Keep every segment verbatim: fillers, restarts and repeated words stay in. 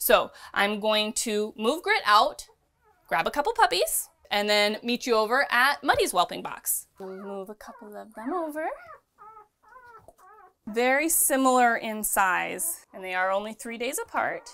So I'm going to move Grit out, grab a couple puppies, and then meet you over at Muddy's whelping box. Move a couple of them over. Very similar in size, and they are only three days apart.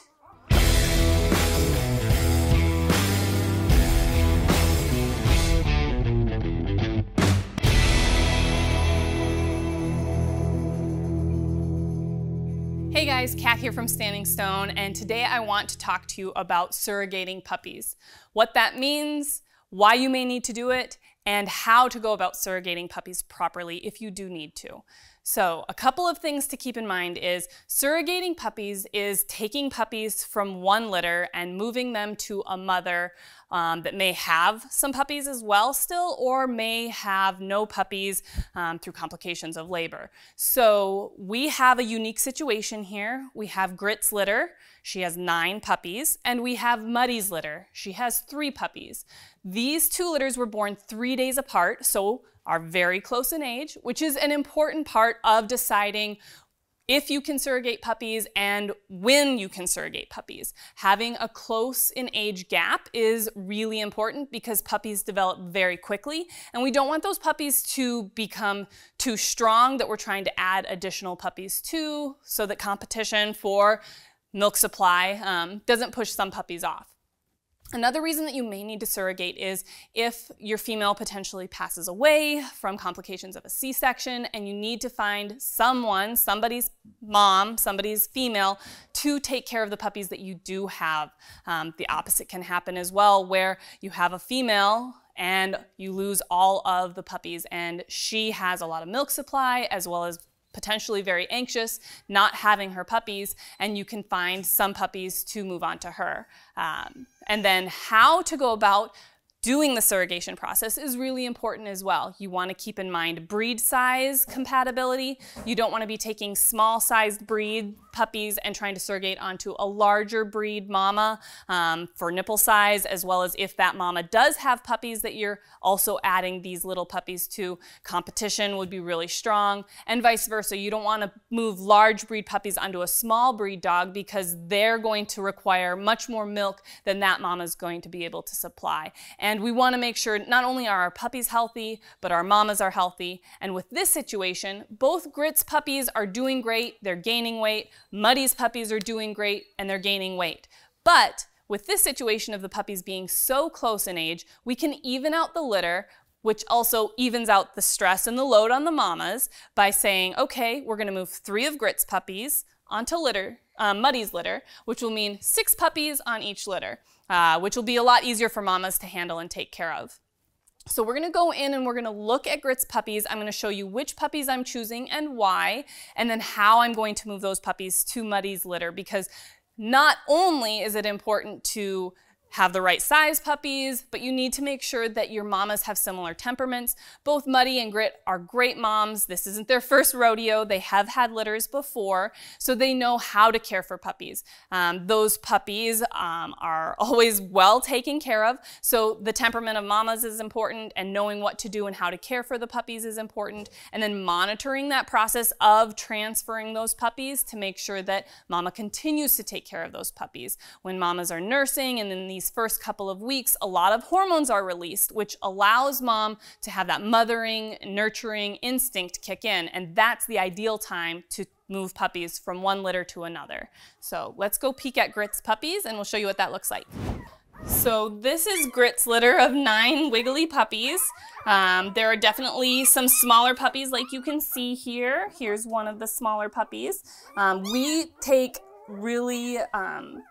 Hey guys, Kat here from Standing Stone, and today I want to talk to you about surrogating puppies. What that means, why you may need to do it, and how to go about surrogating puppies properly if you do need to. So a couple of things to keep in mind is surrogating puppies is taking puppies from one litter and moving them to a mother um, that may have some puppies as well still, or may have no puppies um, through complications of labor. So we have a unique situation here. We have Grit's litter. She has nine puppies, and we have Muddy's litter. She has three puppies. These two litters were born three days apart, so are very close in age, which is an important part of deciding if you can surrogate puppies and when you can surrogate puppies. Having a close in age gap is really important because puppies develop very quickly, and we don't want those puppies to become too strong that we're trying to add additional puppies to, so that competition for milk supply um, doesn't push some puppies off. Another reason that you may need to surrogate is if your female potentially passes away from complications of a C section, and you need to find someone, somebody's mom, somebody's female, to take care of the puppies that you do have. Um, the opposite can happen as well, where you have a female and you lose all of the puppies, and she has a lot of milk supply as well as potentially very anxious, not having her puppies, and you can find some puppies to move on to her. Um, and then how to go about doing the surrogation process is really important as well. You want to keep in mind breed size compatibility. You don't want to be taking small sized breed puppies and trying to surrogate onto a larger breed mama um, for nipple size, as well as if that mama does have puppies that you're also adding these little puppies to. Competition would be really strong, and vice versa. You don't want to move large breed puppies onto a small breed dog because they're going to require much more milk than that mama is going to be able to supply. And And we want to make sure not only are our puppies healthy, but our mamas are healthy. And with this situation, both Grit's puppies are doing great, they're gaining weight. Muddy's puppies are doing great, and they're gaining weight. But with this situation of the puppies being so close in age, we can even out the litter, which also evens out the stress and the load on the mamas by saying, okay, we're going to move three of Grit's puppies onto litter, uh, Muddy's litter, which will mean six puppies on each litter, uh, which will be a lot easier for mamas to handle and take care of. So we're going to go in and we're going to look at Grit's puppies. I'm going to show you which puppies I'm choosing and why, and then how I'm going to move those puppies to Muddy's litter, because not only is it important to have the right size puppies, but you need to make sure that your mamas have similar temperaments. Both Muddy and Grit are great moms. This isn't their first rodeo. They have had litters before, so they know how to care for puppies. Um, those puppies um, are always well taken care of, so the temperament of mamas is important, and knowing what to do and how to care for the puppies is important, and then monitoring that process of transferring those puppies to make sure that mama continues to take care of those puppies. When mamas are nursing and in these first couple of weeks, a lot of hormones are released, which allows mom to have that mothering, nurturing instinct kick in, and that's the ideal time to move puppies from one litter to another. So let's go peek at Grit's puppies and we'll show you what that looks like. So this is Grit's litter of nine wiggly puppies. Um, there are definitely some smaller puppies like you can see here. Here's one of the smaller puppies. Um, we take really um,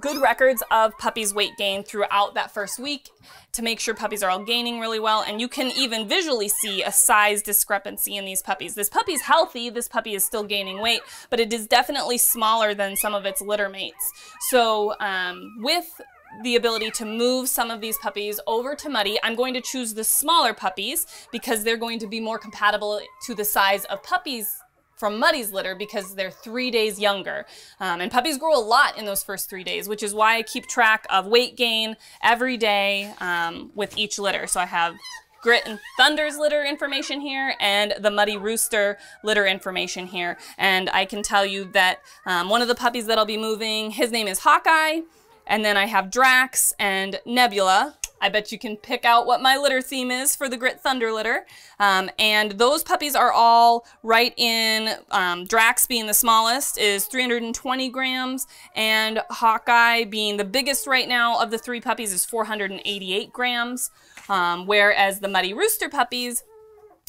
good records of puppies' weight gain throughout that first week to make sure puppies are all gaining really well, and you can even visually see a size discrepancy in these puppies. This puppy's healthy, this puppy is still gaining weight, but it is definitely smaller than some of its litter mates. So um, with the ability to move some of these puppies over to Muddy, I'm going to choose the smaller puppies because they're going to be more compatible to the size of puppies from Muddy's litter, because they're three days younger. Um, and puppies grow a lot in those first three days, which is why I keep track of weight gain every day um, with each litter. So I have Grit and Thunder's litter information here, and the Muddy Rooster litter information here. And I can tell you that um, one of the puppies that I'll be moving, his name is Hawkeye, and then I have Drax and Nebula. I bet you can pick out what my litter theme is for the Grit Thunder litter. Um, and those puppies are all right in, um, Drax being the smallest is three hundred twenty grams, and Hawkeye being the biggest right now of the three puppies is four hundred eighty-eight grams. Um, whereas the Muddy Rooster puppies,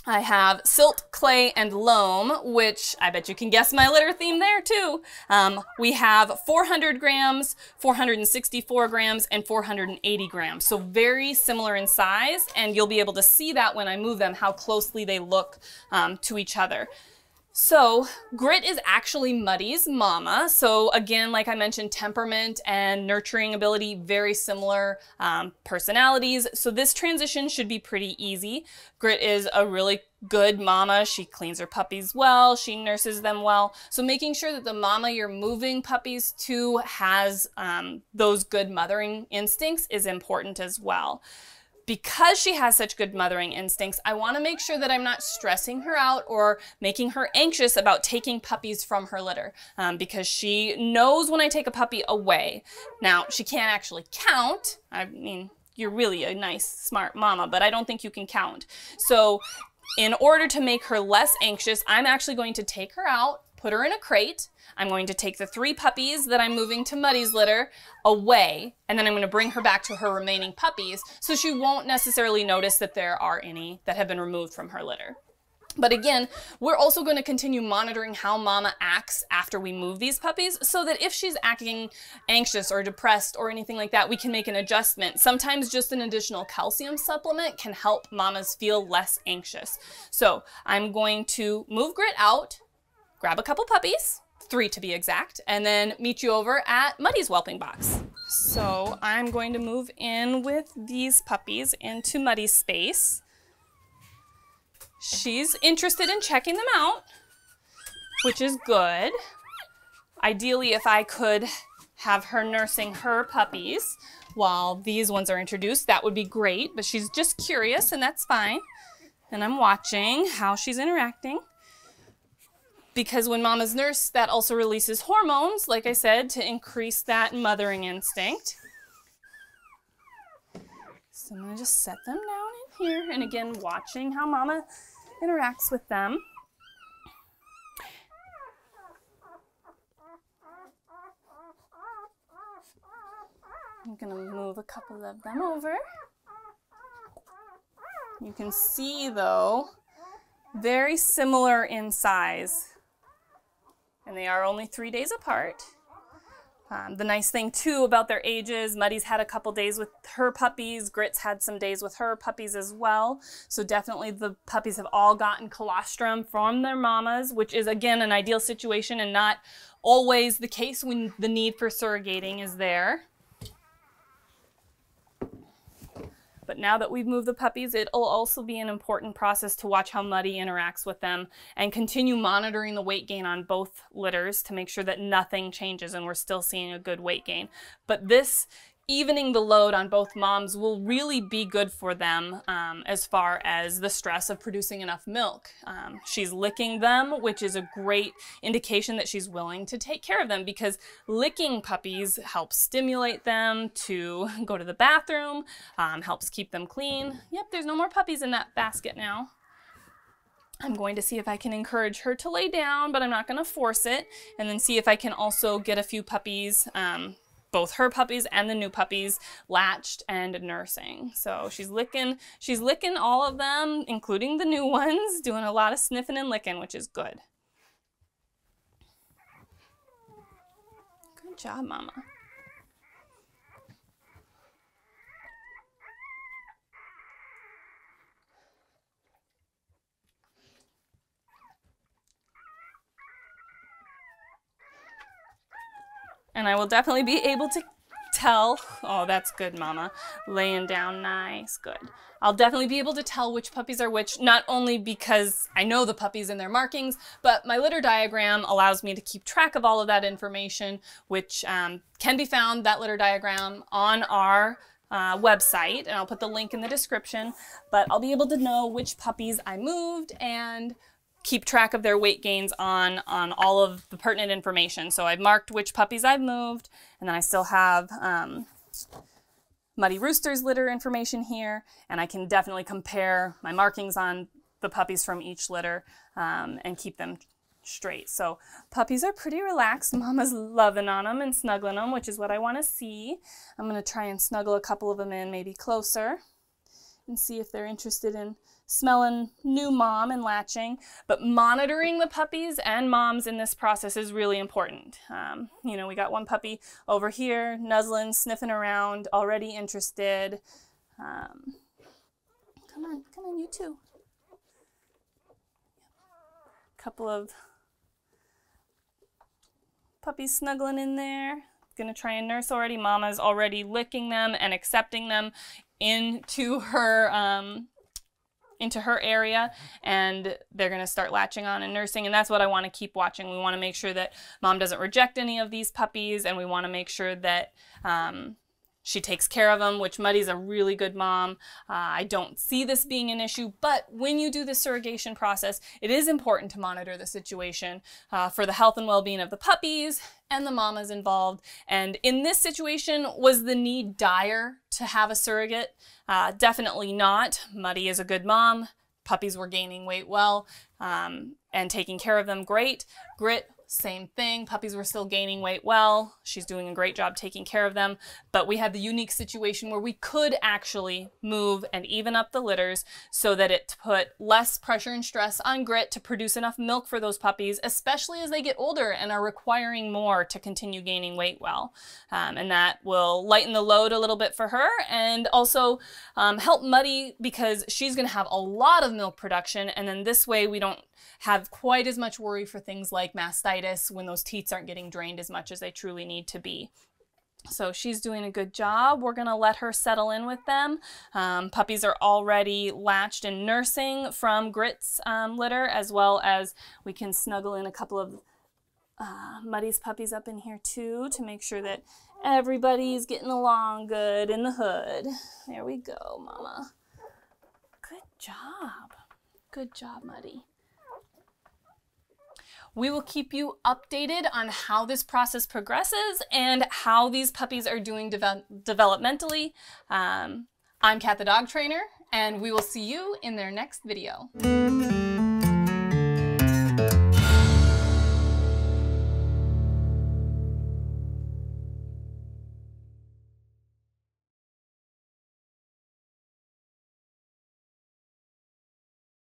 I have Silt, Clay, and Loam, which I bet you can guess my litter theme there too. Um, we have four hundred grams, four hundred sixty-four grams, and four hundred eighty grams. So very similar in size, and you'll be able to see that when I move them, how closely they look um, to each other. So Grit is actually Muddy's mama. So again, like I mentioned, temperament and nurturing ability, very similar um, personalities. So this transition should be pretty easy. Grit is a really good mama. She cleans her puppies well, she nurses them well. So making sure that the mama you're moving puppies to has um, those good mothering instincts is important as well. Because she has such good mothering instincts, I want to make sure that I'm not stressing her out or making her anxious about taking puppies from her litter, um, because she knows when I take a puppy away. Now, she can't actually count. I mean, you're really a nice, smart mama, but I don't think you can count. So in order to make her less anxious, I'm actually going to take her out, put her in a crate. I'm going to take the three puppies that I'm moving to Muddy's litter away, and then I'm going to bring her back to her remaining puppies, so she won't necessarily notice that there are any that have been removed from her litter. But again, we're also going to continue monitoring how mama acts after we move these puppies, so that if she's acting anxious or depressed or anything like that, we can make an adjustment. Sometimes just an additional calcium supplement can help mamas feel less anxious. So I'm going to move Grit out, grab a couple puppies, three to be exact, and then meet you over at Muddy's whelping box. So I'm going to move in with these puppies into Muddy's space. She's interested in checking them out, which is good. Ideally, if I could have her nursing her puppies while these ones are introduced, that would be great, but she's just curious, and that's fine. And I'm watching how she's interacting, because when mama's nursed, that also releases hormones, like I said, to increase that mothering instinct. So I'm gonna just set them down in here, and again, watching how mama interacts with them. I'm gonna move a couple of them over. You can see, though, very similar in size. And they are only three days apart. Um, the nice thing too about their ages, Muddy's had a couple days with her puppies, Grit's had some days with her puppies as well. So definitely the puppies have all gotten colostrum from their mamas, which is again an ideal situation and not always the case when the need for surrogating is there. But now that we've moved the puppies, it'll also be an important process to watch how Muddy interacts with them and continue monitoring the weight gain on both litters to make sure that nothing changes and we're still seeing a good weight gain. But this evening the load on both moms will really be good for them um, as far as the stress of producing enough milk. Um, she's licking them, which is a great indication that she's willing to take care of them, because licking puppies helps stimulate them to go to the bathroom, um, helps keep them clean. Yep, there's no more puppies in that basket now. I'm going to see if I can encourage her to lay down, but I'm not going to force it, and then see if I can also get a few puppies, um, both her puppies and the new puppies, latched and nursing. So she's licking, she's licking all of them, including the new ones, doing a lot of sniffing and licking, which is good. Good job, mama. And I will definitely be able to tell, oh, that's good, mama, laying down nice, good. I'll definitely be able to tell which puppies are which, not only because I know the puppies and their markings, but my litter diagram allows me to keep track of all of that information, which um, can be found, that litter diagram, on our uh, website, and I'll put the link in the description, but I'll be able to know which puppies I moved and keep track of their weight gains on, on all of the pertinent information. So I've marked which puppies I've moved, and then I still have um, Muddy Rooster's litter information here, and I can definitely compare my markings on the puppies from each litter um, and keep them straight. So puppies are pretty relaxed. Mama's loving on them and snuggling them, which is what I want to see. I'm going to try and snuggle a couple of them in maybe closer and see if they're interested in smelling new mom and latching. But monitoring the puppies and moms in this process is really important. Um, you know, we got one puppy over here, nuzzling, sniffing around, already interested. Um, come on, come on, you too. Couple of puppies snuggling in there. Gonna try and nurse already. Mama's already licking them and accepting them into her um, into her area, and they're gonna start latching on and nursing, and that's what I wanna keep watching. We wanna make sure that mom doesn't reject any of these puppies, and we wanna make sure that um, she takes care of them, which Muddy's a really good mom. Uh, I don't see this being an issue, but when you do the surrogation process, it is important to monitor the situation uh, for the health and well-being of the puppies and the mamas involved. And in this situation, was the need dire to have a surrogate? Uh, definitely not. Muddy is a good mom. Puppies were gaining weight well um, and taking care of them great. Grit, same thing. Puppies were still gaining weight well. She's doing a great job taking care of them. But we had the unique situation where we could actually move and even up the litters so that it put less pressure and stress on Grit to produce enough milk for those puppies, especially as they get older and are requiring more to continue gaining weight well. Um, and that will lighten the load a little bit for her, and also um, help Muddy, because she's going to have a lot of milk production. And then this way we don't have quite as much worry for things like mastitis when those teats aren't getting drained as much as they truly need to be. So she's doing a good job. We're gonna let her settle in with them. Um, puppies are already latched and nursing from Grit's um, litter, as well as we can snuggle in a couple of uh, Muddy's puppies up in here too, to make sure that everybody's getting along good in the hood. There we go, mama. Good job. Good job, Muddy. We will keep you updated on how this process progresses and how these puppies are doing devel developmentally. Um, I'm Kat the dog trainer, and we will see you in their next video.